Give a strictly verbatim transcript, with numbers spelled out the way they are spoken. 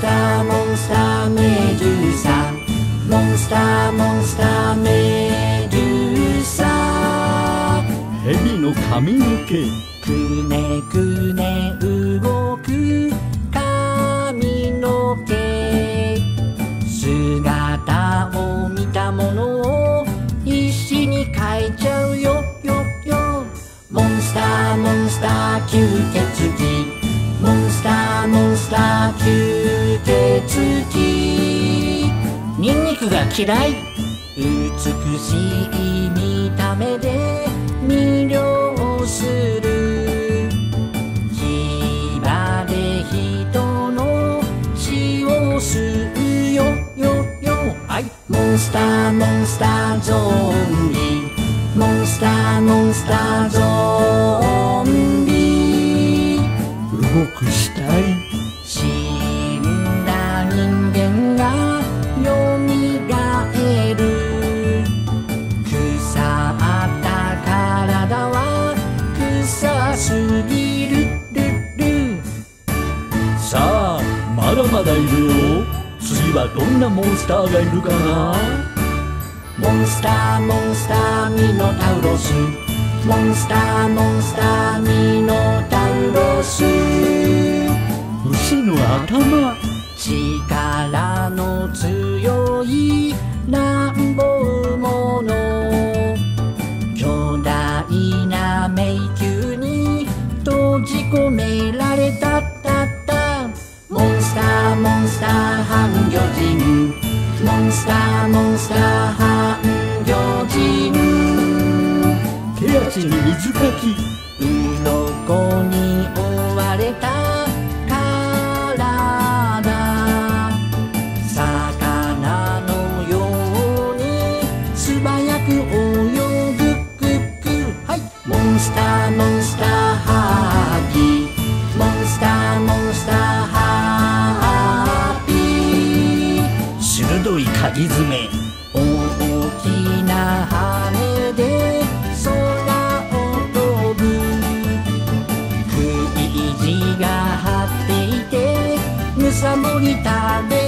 スターモンスターメドゥーサ」「モンスターモンスターメドゥーサ」「ヘビの髪の毛」「くねくね動く髪の毛」「姿を見たものを必死に描いちゃうよよよ」「モンスターモンスター吸血鬼」モンスターモンスター吸血鬼ニンニクが嫌い美しい見た目で魅了する牙で人の血を吸うよよよはいモンスターモンスターゾンビモンスターモンスターゾンビ動く死体死んだ人間がよみがえる腐った体は臭すぎるるるさあまだまだいるよ次はどんなモンスターがいるかなモンスターモンスターミノタウロスモンスターモンスターミノタウロス牛の頭力の強い乱暴者巨大な迷宮に閉じ込められたたったモンスターモンスター半魚人モンスターモンスター半魚人手足に水かき鱗に追われた体魚のように素早く泳ぐくくはいモンスターモンスターハッピーモンスターモンスターハッピー鋭いかぎ爪大きな羽でむさぼり食べ